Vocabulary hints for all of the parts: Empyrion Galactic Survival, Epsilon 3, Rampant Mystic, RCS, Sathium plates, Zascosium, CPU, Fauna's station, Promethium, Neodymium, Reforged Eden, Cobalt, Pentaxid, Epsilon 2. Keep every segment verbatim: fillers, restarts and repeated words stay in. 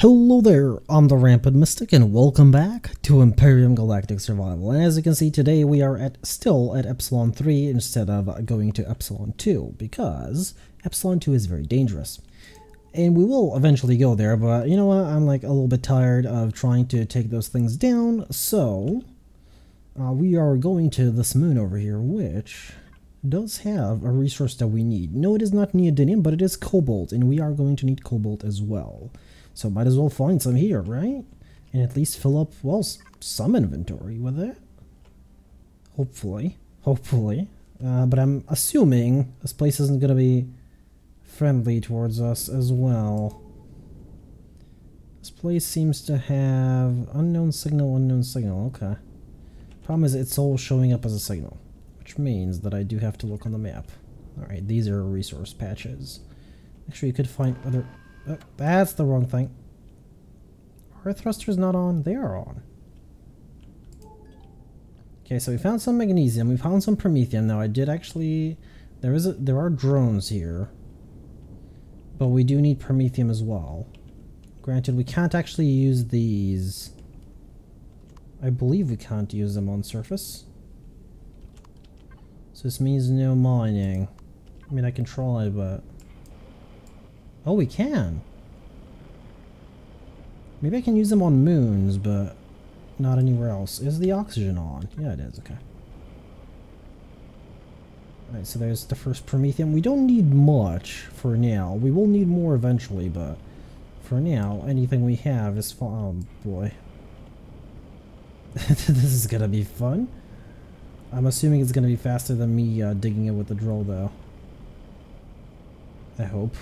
Hello there, I'm the Rampant Mystic and welcome back to Empyrion Galactic Survival. And as you can see, today we are at still at Epsilon three instead of going to Epsilon two, because Epsilon two is very dangerous. And we will eventually go there, but you know what, I'm like a little bit tired of trying to take those things down, so uh, we are going to this moon over here, which does have a resource that we need. No, it is not neodymium, but it is cobalt, and we are going to need cobalt as well. So might as well find some here, right? And at least fill up, well, some inventory with it. Hopefully. Hopefully. Uh, but I'm assuming this place isn't going to be friendly towards us as well. This place seems to have unknown signal, unknown signal. Okay. Problem is it's all showing up as a signal, which means that I do have to look on the map. Alright, these are resource patches. Actually, you could find other... Oh, that's the wrong thing. Are thrusters not on? They are on. Okay, so we found some magnesium. We found some promethium. Now I did actually... There is a, there are drones here. But we do need promethium as well. Granted, we can't actually use these. I believe we can't use them on surface. So this means no mining. I mean, I can try, but... Oh, we can. Maybe I can use them on moons, but not anywhere else. Is the oxygen on? Yeah, it is. Okay. Alright, so there's the first promethium. We don't need much for now. We will need more eventually, but for now, anything we have is fine. Oh, boy. This is gonna be fun. I'm assuming it's gonna be faster than me uh, digging it with the drill, though. I hope.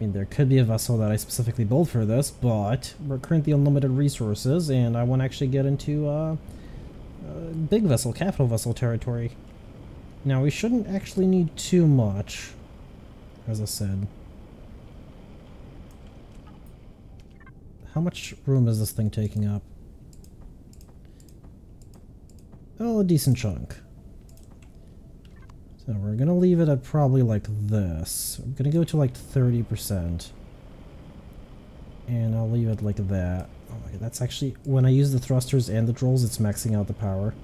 I mean, there could be a vessel that I specifically built for this, but we're currently unlimited resources, and I want to actually get into uh, uh, big vessel, capital vessel territory. Now, we shouldn't actually need too much, as I said. How much room is this thing taking up? Oh, a decent chunk. So we're going to leave it at probably like this. I'm going to go to like thirty percent. And I'll leave it like that. Oh my God, that's actually... When I use the thrusters and the trolls, it's maxing out the power.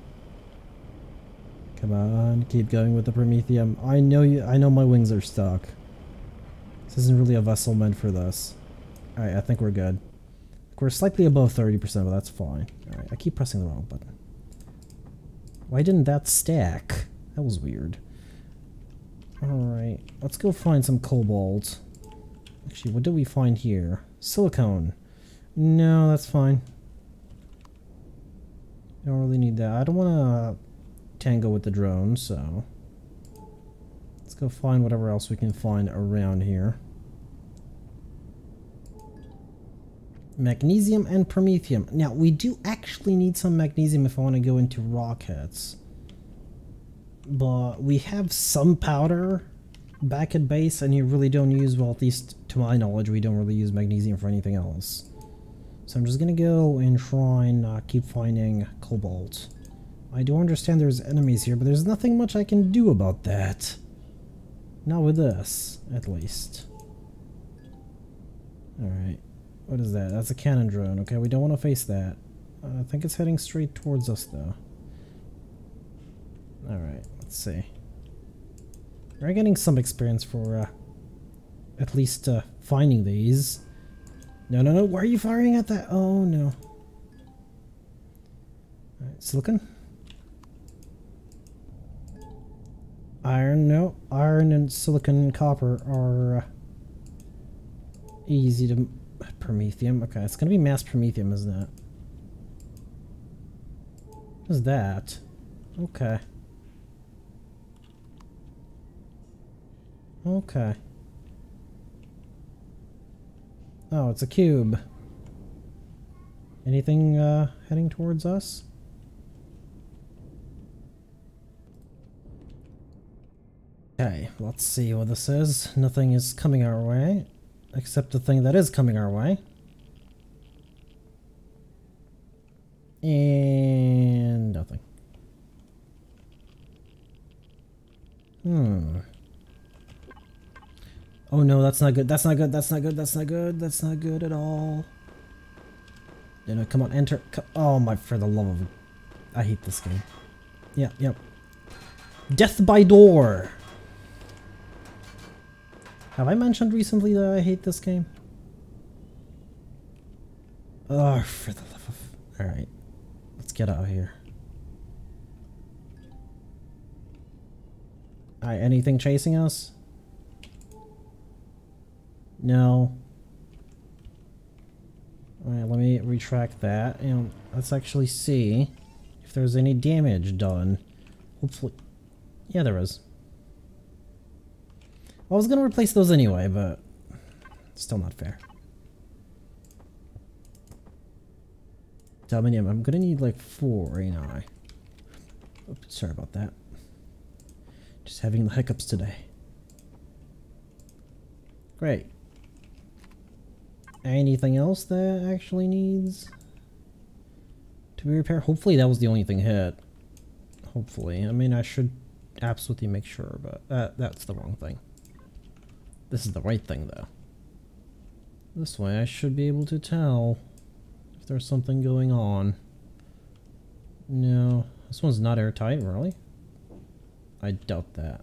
Come on, keep going with the promethium. I know you. I know my wings are stuck. This isn't really a vessel meant for this. Alright, I think we're good. We're slightly above thirty percent, but that's fine. Alright, I keep pressing the wrong button. Why didn't that stack? That was weird. Alright, let's go find some cobalt. Actually, what did we find here? Silicone. No, that's fine. I don't really need that. I don't want to tangle with the drone, so... Let's go find whatever else we can find around here. Magnesium and promethium. Now, we do actually need some magnesium if I want to go into rockets. But we have some powder back at base, and you really don't use, well, at least to my knowledge, we don't really use magnesium for anything else. So I'm just gonna go and try and uh, keep finding cobalt. I do understand there's enemies here, but there's nothing much I can do about that. Not with this, at least. Alright, what is that? That's a cannon drone, okay, we don't want to face that. Uh, I think it's heading straight towards us, though. Alright. Let's see. We're getting some experience for uh, at least uh, finding these. No, no, no. Why are you firing at that? Oh, no. Alright, silicon. Iron, no. Iron and silicon and copper are uh, easy to... Promethium. Okay, it's gonna be mass promethium, isn't it? What is that? Okay. Okay. Oh, it's a cube. Anything uh, heading towards us? Okay, let's see what this is. Nothing is coming our way, except the thing that is coming our way. And nothing. Hmm. Oh no, that's not good, that's not good, that's not good, that's not good, that's not good at all. No, no, come on, enter. Come, oh my, for the love of... I hate this game. Yeah, yeah. Death by door! Have I mentioned recently that I hate this game? Oh, for the love of... Alright. Let's get out of here. Alright, anything chasing us? No. Alright, let me retract that, and let's actually see if there's any damage done. Hopefully... Yeah, there is. I was gonna replace those anyway, but... Still not fair. Dominium, I'm gonna need like four, you know. I... Oops, sorry about that. Just having the hiccups today. Great. Anything else that actually needs to be repaired? Hopefully that was the only thing hit. Hopefully. I mean, I should absolutely make sure, but uh, that's the wrong thing. This is the right thing, though. This way I should be able to tell if there's something going on. No, this one's not airtight, really? I doubt that.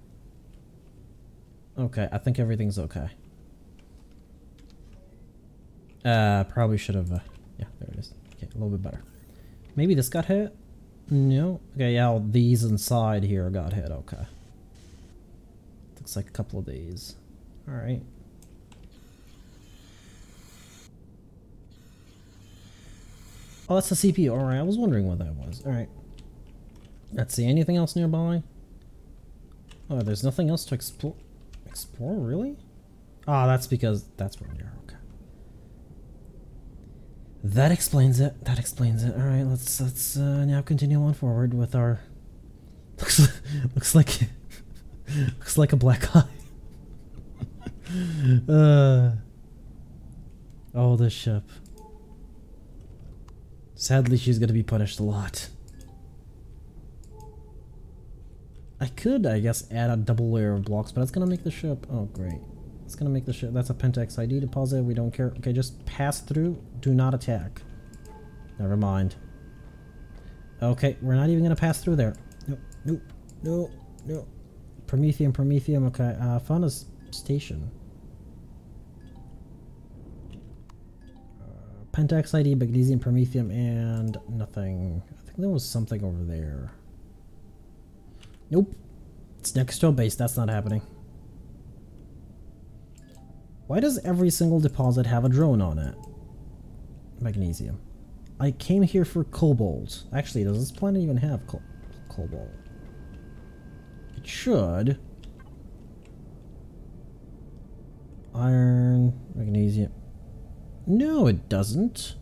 Okay, I think everything's okay. Uh, probably should have, uh, yeah, there it is. Okay, a little bit better. Maybe this got hit? No? Okay, yeah, all these inside here got hit, okay. Looks like a couple of these. Alright. Oh, that's the C P U. Alright, I was wondering what that was. Alright. Let's see, anything else nearby? Oh, there's nothing else to explore. Explore, really? Ah, oh, that's because that's where we are. That explains it. That explains it. All right, let's let's uh, now continue on forward with our. Looks looks like looks like a black eye. uh, oh, this ship. Sadly, she's gonna be punished a lot. I could, I guess, add a double layer of blocks, but that's gonna make the ship. Oh, great. It's gonna make the ship. That's a Pentaxid deposit. We don't care. Okay, just pass through. Do not attack. Never mind. Okay, we're not even gonna pass through there. Nope. Nope. No. No. Promethium. Promethium. Okay. Uh, Fauna's station. Uh, Pentaxid, magnesium, Promethium, and nothing. I think there was something over there. Nope. It's next to a base. That's not happening. Why does every single deposit have a drone on it? Magnesium. I came here for cobalt. Actually, does this planet even have co cobalt? It should. Iron, magnesium. No, it doesn't.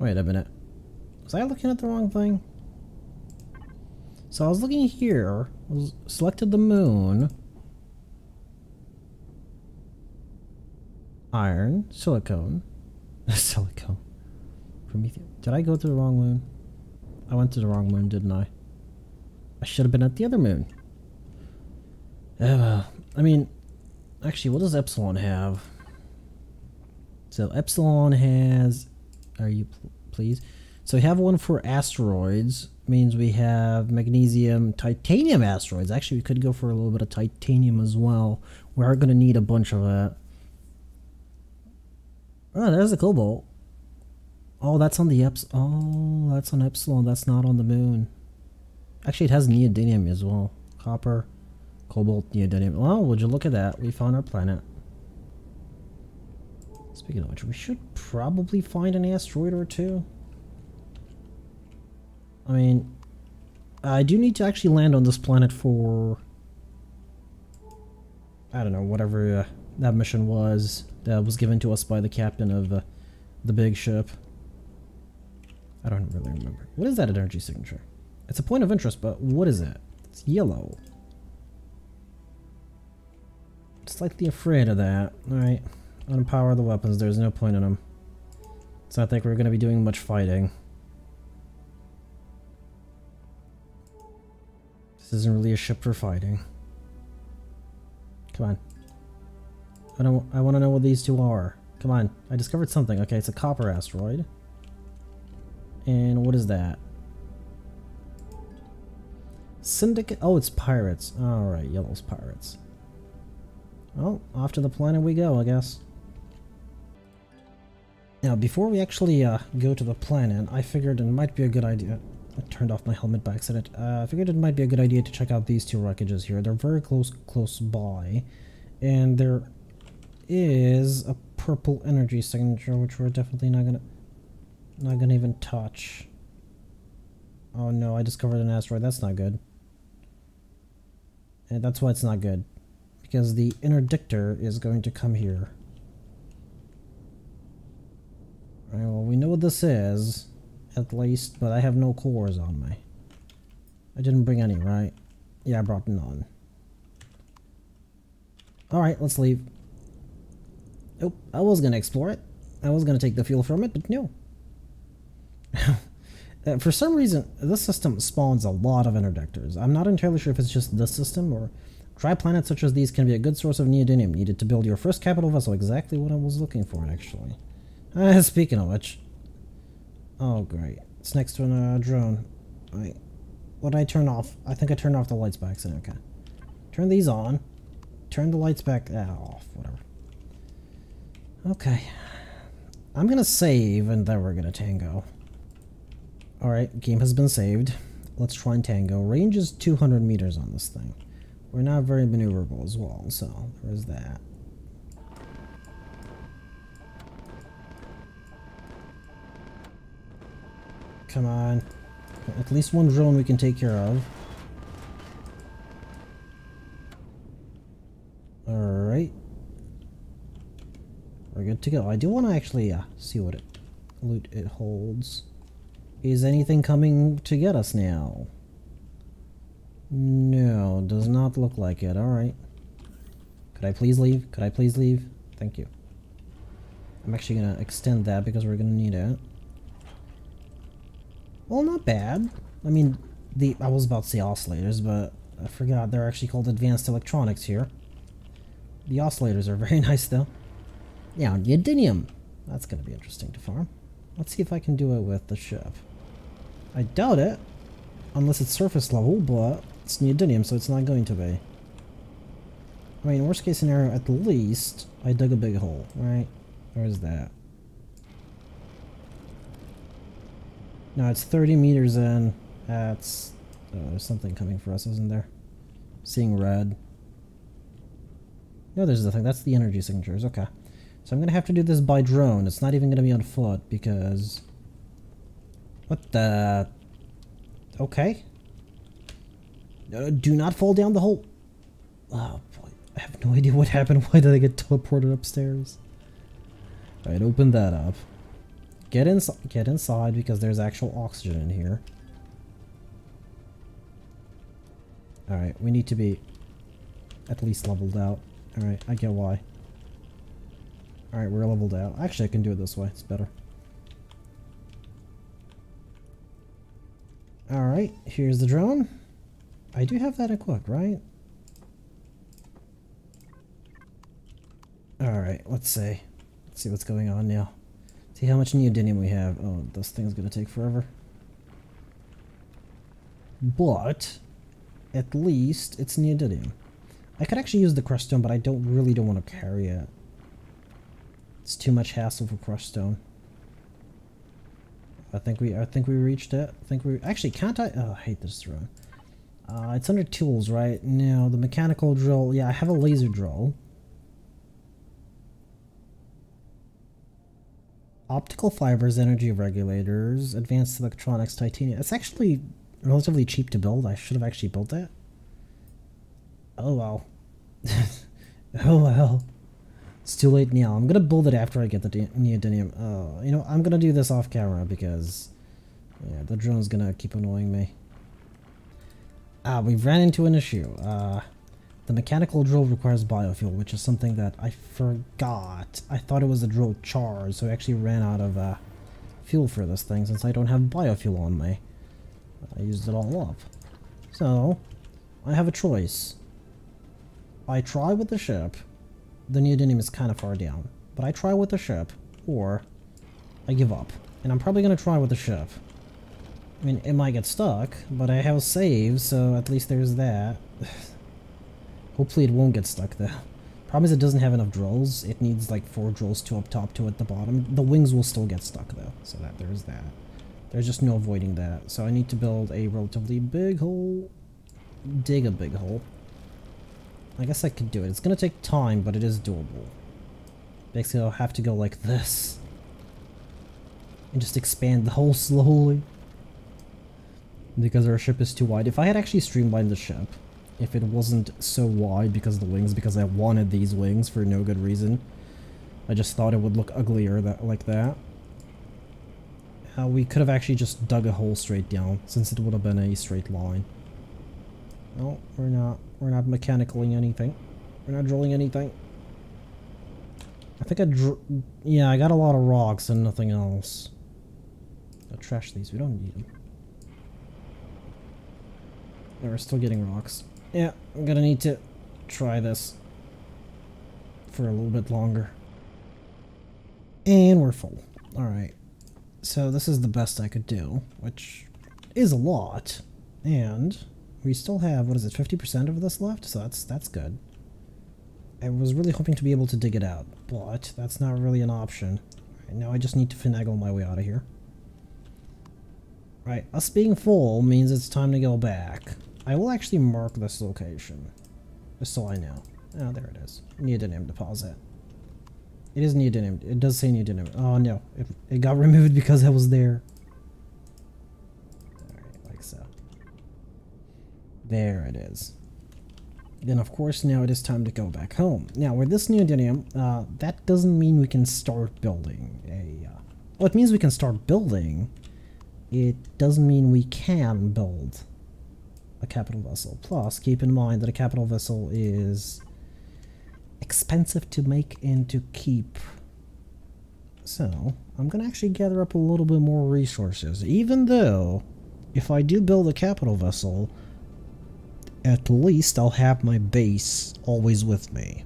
Wait a minute. Was I looking at the wrong thing? So I was looking here, I selected the moon. Iron, silicone, silicone, Promethium. Did I go to the wrong moon? I went to the wrong moon, didn't I? I should have been at the other moon. Uh, I mean, actually, what does Epsilon have? So Epsilon has, are you pl please? So we have one for asteroids, means we have magnesium, titanium asteroids. Actually, we could go for a little bit of titanium as well. We are going to need a bunch of that. Oh, there's the cobalt. Oh, that's on the Eps. Oh, that's on Epsilon. That's not on the moon. Actually, it has neodymium as well. Copper, cobalt, neodymium. Well, would you look at that? We found our planet. Speaking of which, we should probably find an asteroid or two. I mean, I do need to actually land on this planet for... I don't know, whatever uh, that mission was. That was given to us by the captain of uh, the big ship. I don't really remember. What is that energy signature? It's a point of interest, but what is it? It's yellow. I'm slightly afraid of that. Alright. Unpower the weapons. There's no point in them. It's not like we're going to be doing much fighting. This isn't really a ship for fighting. Come on. I don't. I want to know what these two are. Come on. I discovered something. Okay, it's a copper asteroid. And what is that? Syndicate. Oh, it's pirates. All right, yellow's pirates. Well, off to the planet we go, I guess. Now, before we actually uh, go to the planet, I figured it might be a good idea. I turned off my helmet by accident. Uh, I figured it might be a good idea to check out these two wreckages here. They're very close, close by, and there is a purple energy signature, which we're definitely not gonna, not gonna even touch. Oh no! I discovered an asteroid. That's not good, and that's why it's not good, because the interdictor is going to come here. All right. Well, we know what this is. At least, but I have no cores on me. I didn't bring any, right? Yeah, I brought none. Alright, let's leave. Oh, I was gonna explore it. I was gonna take the fuel from it, but no. uh, for some reason, this system spawns a lot of interdictors. I'm not entirely sure if it's just this system, or... Dry planets such as these can be a good source of neodymium needed to build your first capital vessel. Exactly what I was looking for, actually. Uh, speaking of which... Oh great, it's next to a uh, drone. Alright, what did I turn off? I think I turned off the lights by accident, okay. Turn these on, turn the lights back ah, off, whatever. Okay, I'm gonna save and then we're gonna tango. Alright, game has been saved. Let's try and tango. Range is two hundred meters on this thing. We're not very maneuverable as well, so there's that. Come on. At least one drone we can take care of. Alright. We're good to go. I do want to actually uh, see what it, loot it holds. Is anything coming to get us now? No, does not look like it. Alright. Could I please leave? Could I please leave? Thank you. I'm actually going to extend that because we're going to need it. Well, not bad. I mean, the I was about to say oscillators, but I forgot they're actually called advanced electronics here. The oscillators are very nice, though. Now, neodymium. That's going to be interesting to farm. Let's see if I can do it with the ship. I doubt it, unless it's surface level, but it's neodymium, so it's not going to be. I mean, worst case scenario, at least, I dug a big hole, right? Where is that? No, it's thirty meters in. That's... Uh, oh, there's something coming for us, isn't there? I'm seeing red. No, there's nothing. That's the energy signatures. Okay. So I'm going to have to do this by drone. It's not even going to be on foot because... What the... Okay. Uh, do not fall down the hole. Oh, boy. I have no idea what happened. Why did I get teleported upstairs? Alright, open that up. Get, insi get inside because there's actual oxygen in here. Alright, we need to be at least leveled out. Alright, I get why. Alright, we're leveled out. Actually, I can do it this way. It's better. Alright, here's the drone. I do have that equipped, right? Alright, let's see. Let's see what's going on now. See how much neodymium we have. Oh, this thing's gonna take forever. But, at least it's neodymium. I could actually use the crushed stone, but I don't really don't want to carry it. It's too much hassle for crushed stone. I think we, I think we reached it. I think we actually can't. I? Oh, I hate this drone. Uh, it's under tools, right? No, the mechanical drill. Yeah, I have a laser drill. Optical fibers, energy regulators, advanced electronics, titanium. It's actually relatively cheap to build. I should have actually built that. Oh well. Oh well. It's too late now. I'm gonna build it after I get the neodymium. Oh, you know, I'm gonna do this off camera because yeah, the drone's gonna keep annoying me. Ah, we ran into an issue. Uh, the mechanical drill requires biofuel, which is something that I forgot. I thought it was a drill charge, so I actually ran out of uh, fuel for this thing since I don't have biofuel on me. I used it all up. So, I have a choice. I try with the ship. The neodymium is kind of far down, but I try with the ship, or I give up. And I'm probably going to try with the ship. I mean, it might get stuck, but I have saved, so at least there's that. Hopefully it won't get stuck, though. Problem is it doesn't have enough drills. It needs like four drills, two up top, two at the bottom. The wings will still get stuck, though, so that there's that. There's just no avoiding that. So I need to build a relatively big hole. Dig a big hole. I guess I could do it. It's going to take time, but it is doable. Basically, I'll have to go like this. And just expand the hole slowly. Because our ship is too wide. If I had actually streamlined the ship, if it wasn't so wide because of the wings, because I wanted these wings for no good reason. I just thought it would look uglier that, like that. Uh, we could have actually just dug a hole straight down, since it would have been a straight line. No, we're not. We're not mechanically anything. We're not drilling anything. I think I dr- Yeah, I got a lot of rocks and nothing else. I'll trash these. We don't need them. Yeah, we're still getting rocks. Yeah, I'm gonna need to try this for a little bit longer. And we're full. Alright. So this is the best I could do, which is a lot. And we still have, what is it, fifty percent of this left? So that's that's good. I was really hoping to be able to dig it out, but that's not really an option. Right, now I just need to finagle my way out of here. Right, us being full means it's time to go back. I will actually mark this location, just so I know. Oh, there it is. Neodymium deposit. It is neodymium. It does say neodymium. Oh no, it, it got removed because I was there. Alright, like so. There it is. Then of course now it is time to go back home. Now with this neodymium, uh, that doesn't mean we can start building a... Uh, well, it means we can start building. It doesn't mean we can build a capital vessel. Plus, keep in mind that a capital vessel is expensive to make and to keep. So, I'm going to actually gather up a little bit more resources. Even though, if I do build a capital vessel... at least I'll have my base always with me.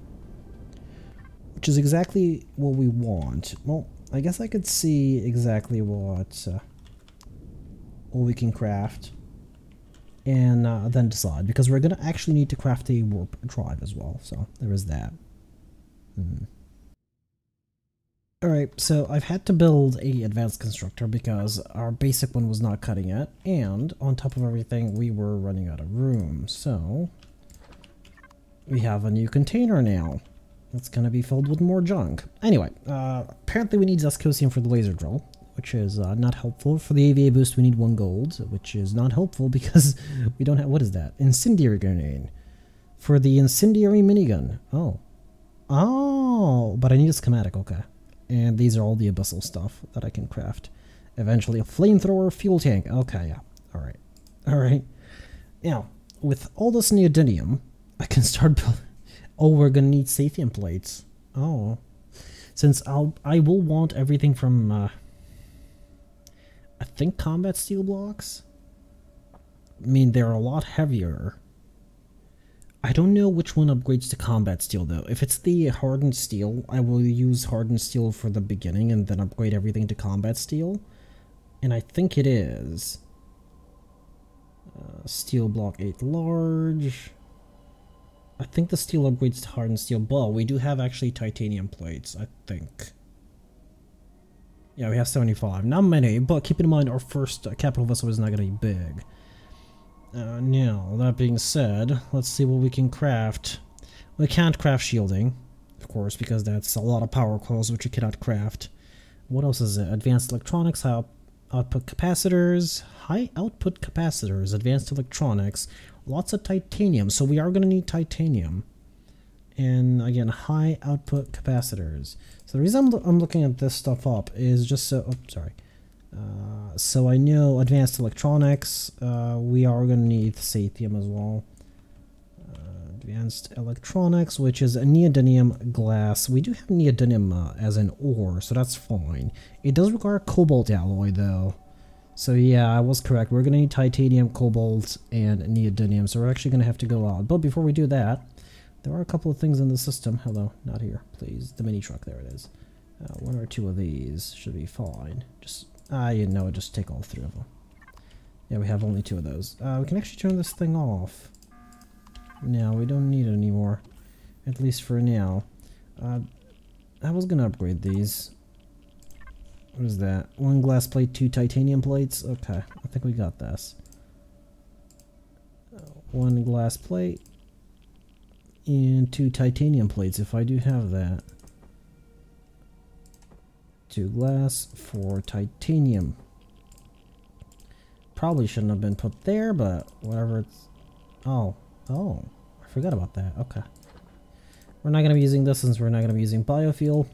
Which is exactly what we want. Well, I guess I could see exactly what, uh, what we can craft. And uh, then decide, because we're going to actually need to craft a warp drive as well. So, there is that. Mm. Alright, so I've had to build a advanced constructor because our basic one was not cutting it, and on top of everything we were running out of room, so we have a new container now. That's gonna be filled with more junk. Anyway, uh, apparently we need Zascosium for the laser drill, which is uh, not helpful. For the A V A boost we need one gold, which is not helpful because we don't have- what is that? Incendiary grenade. For the incendiary minigun. Oh. Oh, but I need a schematic, okay. And these are all the abyssal stuff that I can craft. Eventually a flamethrower fuel tank. Okay, yeah. Alright. Alright. Now, with all this neodymium, I can start building... Oh, we're gonna need Sathium plates. Oh. Since I'll... I will want everything from, uh... I think combat steel blocks? I mean, they're a lot heavier. I don't know which one upgrades to combat steel though. If it's the hardened steel, I will use hardened steel for the beginning and then upgrade everything to combat steel. And I think it is. Uh, steel block eight large. I think the steel upgrades to hardened steel, but we do have actually titanium plates, I think. Yeah, we have seventy-five. Not many, but keep in mind our first uh, capital vessel is not going to be big. Uh, now, that being said, let's see what we can craft. We can't craft shielding, of course, because that's a lot of power coils which you cannot craft. What else is it? Advanced electronics, high output capacitors, high output capacitors, advanced electronics, lots of titanium, so we are going to need titanium. And again, high output capacitors. So the reason I'm, lo I'm looking at this stuff up is just so... Oh, sorry. Uh, so I know advanced electronics, uh, we are going to need Sathium as well. Uh, advanced electronics, which is a neodymium glass. We do have neodymium uh, as an ore, so that's fine. It does require cobalt alloy though. So yeah, I was correct. We're going to need titanium, cobalt, and neodymium, so we're actually going to have to go out. But before we do that, There are a couple of things in the system. Hello, not here, please. The mini truck, there it is. Uh, one or two of these should be fine. Just, ah, you know, just take all three of them. Yeah, we have only two of those. Uh, we can actually turn this thing off. Now, we don't need it anymore. At least for now. Uh, I was gonna upgrade these. What is that? One glass plate, two titanium plates? Okay, I think we got this. Uh, one glass plate. And two titanium plates, if I do have that. Two glass, four titanium. Probably shouldn't have been put there, but whatever it's... Oh, oh, I forgot about that, okay. We're not going to be using this since we're not going to be using biofuel.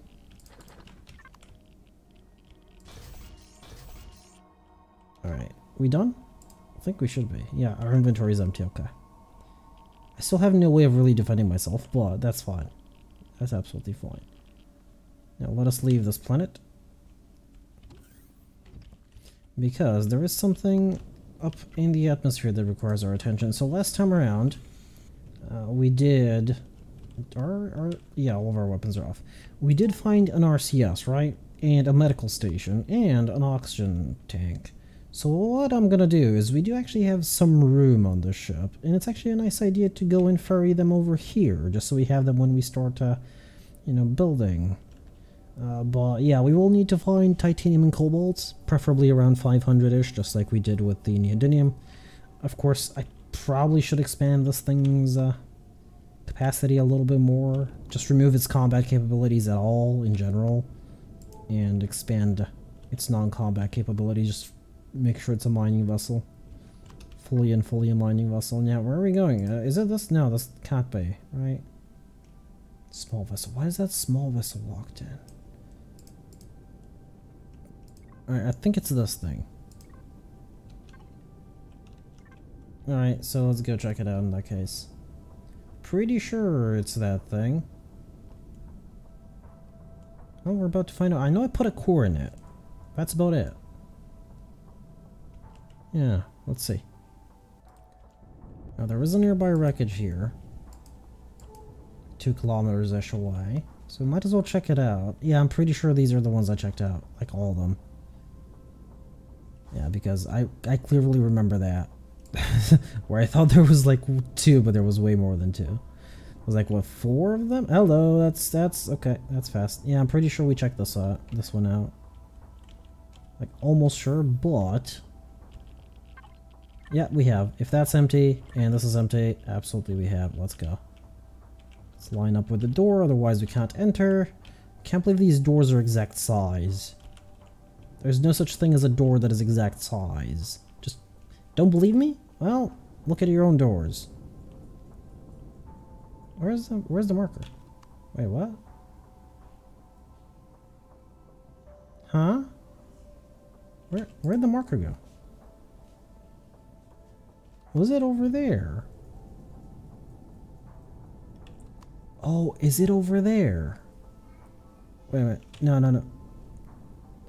Alright, we done? I think we should be. Yeah, our inventory is empty, okay. I still have no way of really defending myself, but that's fine. That's absolutely fine. Now let us leave this planet. Because there is something up in the atmosphere that requires our attention. So last time around, uh, we did... Our, our, yeah, all of our weapons are off. We did find an R C S, right? And a medical station, and an oxygen tank. So what I'm gonna do is we do actually have some room on the ship, and it's actually a nice idea to go and ferry them over here, just so we have them when we start, uh, you know, building. Uh, but yeah, we will need to find titanium and cobalt, preferably around five hundred-ish, just like we did with the neodymium. Of course, I probably should expand this thing's uh, capacity a little bit more, just remove its combat capabilities at all in general, and expand its non-combat capabilities. Just make sure it's a mining vessel. Fully and fully a mining vessel. Now, where are we going? Uh, is it this? No, this can't be, right? Small vessel. Why is that small vessel locked in? Alright, I think it's this thing. Alright, so let's go check it out in that case. Pretty sure it's that thing. Oh, we're about to find out. I know I put a core in it. That's about it. Yeah, let's see. Now there is a nearby wreckage here. Two kilometers-ish away. So we might as well check it out. Yeah, I'm pretty sure these are the ones I checked out. Like all of them. Yeah, because I, I clearly remember that. Where I thought there was like two, but there was way more than two. I was like, what, four of them? Hello, that's, that's, okay, that's fast. Yeah, I'm pretty sure we checked this out, this one out. Like, almost sure, but... Yeah, we have. If that's empty and this is empty, absolutely we have. Let's go. Let's line up with the door, otherwise we can't enter. Can't believe these doors are exact size. There's no such thing as a door that is exact size. Just don't believe me? Well, look at your own doors. Where's the where's the marker? Wait, what? Huh? Where where'd the marker go? Was it over there? Oh, is it over there? Wait a minute. No, no, no.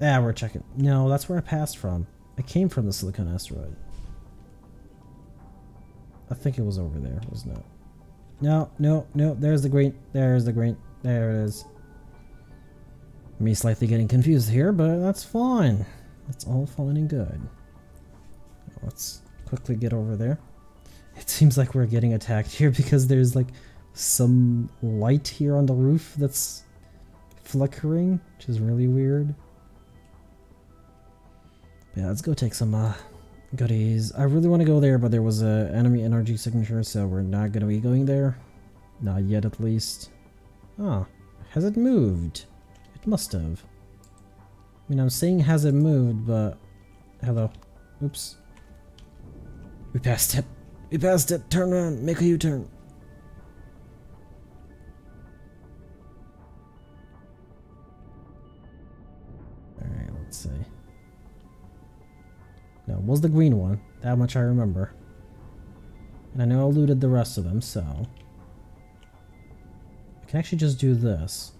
Ah, we're checking. No, that's where I passed from. I came from the silicon asteroid. I think it was over there, wasn't it? No, no, no. There's the green. There's the green. There it is. Me slightly getting confused here, but that's fine. That's all fine and good. Let's... quickly get over there. It seems like we're getting attacked here because there's like some light here on the roof that's flickering, which is really weird. But yeah, let's go take some uh, goodies. I really want to go there, but there was a enemy energy signature, so we're not going to be going there. Not yet, at least. Ah, has it moved? It must have. I mean, I'm saying has it moved, but... Hello. Oops. We passed it. We passed it. Turn around. Make a U-turn. Alright, let's see. No, it was the green one. That much I remember. And I know I looted the rest of them, so... I can actually just do this.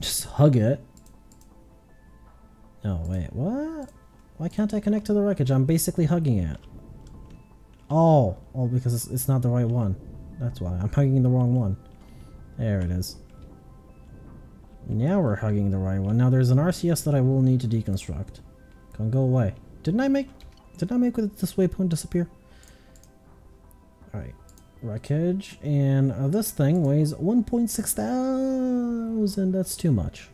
Just hug it. No, wait. What? Why can't I connect to the wreckage? I'm basically hugging it. Oh, oh, because it's, it's not the right one. That's why. I'm hugging the wrong one. There it is. Now we're hugging the right one. Now there's an R C S that I will need to deconstruct. Can go away. Didn't I make... Did I make this waypoint disappear? Alright. Wreckage. And uh, this thing weighs one point six thousand. That's too much.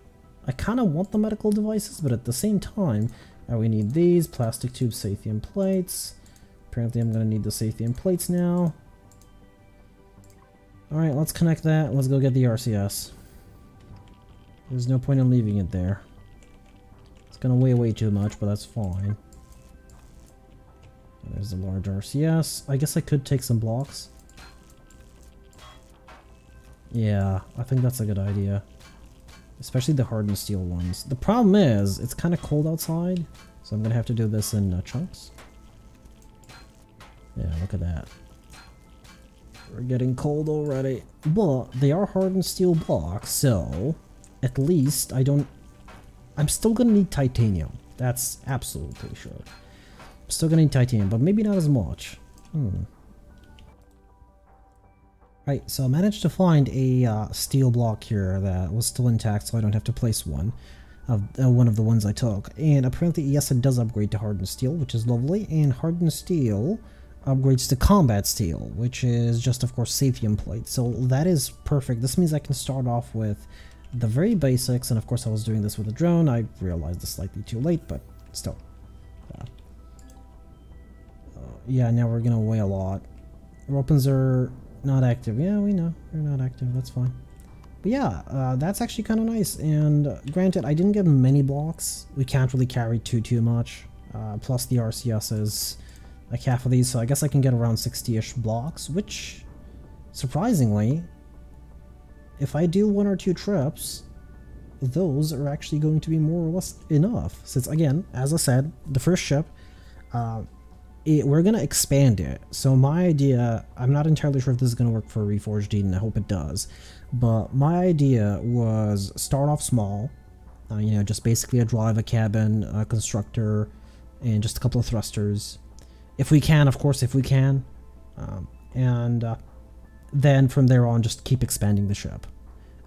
I kind of want the medical devices, but at the same time, uh, we need these. Plastic tube Sathium plates. Apparently I'm going to need the Sathium plates now. Alright, let's connect that. Let's go get the R C S. There's no point in leaving it there. It's going to weigh way too much, but that's fine. There's a large R C S. I guess I could take some blocks. Yeah, I think that's a good idea. Especially the hardened steel ones. The problem is, it's kind of cold outside, so I'm going to have to do this in uh, chunks. Yeah, look at that. We're getting cold already. But they are hardened steel blocks, so at least I don't... I'm still going to need titanium. That's absolutely sure. I'm still going to need titanium, but maybe not as much. Hmm. Right, so I managed to find a uh, steel block here that was still intact, so I don't have to place one of uh, one of the ones I took. And apparently, yes, it does upgrade to hardened steel, which is lovely. And hardened steel upgrades to combat steel, which is just, of course, Sathium plate. So that is perfect. This means I can start off with the very basics. And of course, I was doing this with a drone. I realized this slightly too late, but still. Uh, uh, yeah, now we're gonna weigh a lot. Weapons are not active. Yeah, we know. They're not active. That's fine. But yeah, uh, that's actually kind of nice. And uh, granted, I didn't get many blocks. We can't really carry too, too much. Uh, plus the R C S is like half of these, so I guess I can get around sixty-ish blocks, which, surprisingly, if I do one or two trips, those are actually going to be more or less enough. Since, again, as I said, the first ship... Uh, It, we're going to expand it, so my idea, I'm not entirely sure if this is going to work for Reforged Eden, I hope it does, but my idea was start off small, uh, you know, just basically a drive, a cabin, a constructor, and just a couple of thrusters, if we can, of course, if we can, um, and uh, then from there on just keep expanding the ship.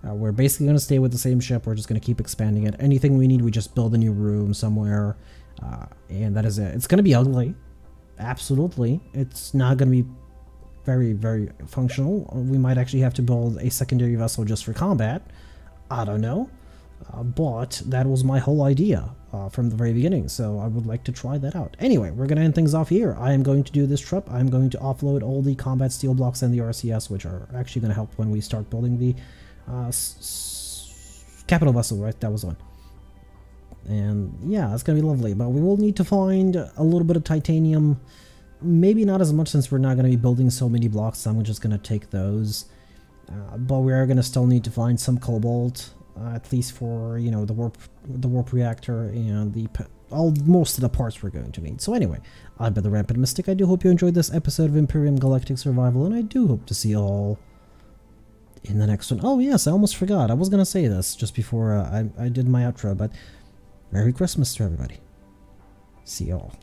Uh, we're basically going to stay with the same ship, we're just going to keep expanding it, anything we need, we just build a new room somewhere, uh, and that is it. It's going to be ugly. Absolutely. It's not going to be very, very functional. We might actually have to build a secondary vessel just for combat. I don't know. Uh, but that was my whole idea uh, from the very beginning, so I would like to try that out. Anyway, we're going to end things off here. I am going to do this trip. I'm going to offload all the combat steel blocks and the R C S, which are actually going to help when we start building the uh, s capital vessel, right? That was the one. And yeah, it's gonna be lovely, but we will need to find a little bit of titanium, maybe not as much since we're not gonna be building so many blocks, so I'm just gonna take those, uh, but we are gonna still need to find some cobalt, uh, at least for, you know, the warp the warp reactor and the all most of the parts we're going to need. So anyway, I've been the Rampant Mystic. I do hope you enjoyed this episode of Empyrion Galactic Survival, and I do hope to see you all in the next one. Oh yes, I almost forgot, I was gonna say this just before uh, I, I did my outro, but Merry Christmas to everybody. See y'all.